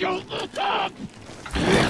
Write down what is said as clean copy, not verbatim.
Jolt us up!